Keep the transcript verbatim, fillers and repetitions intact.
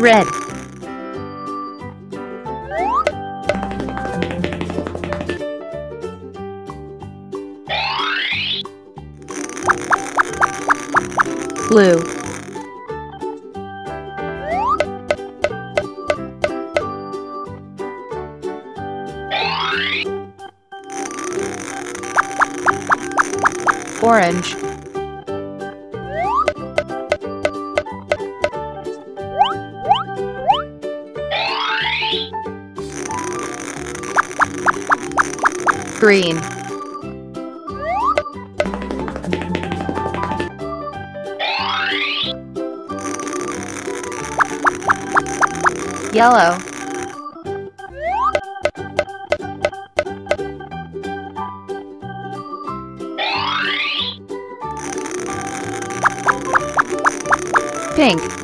Red. Blue. Orange. Green. Yellow. Pink.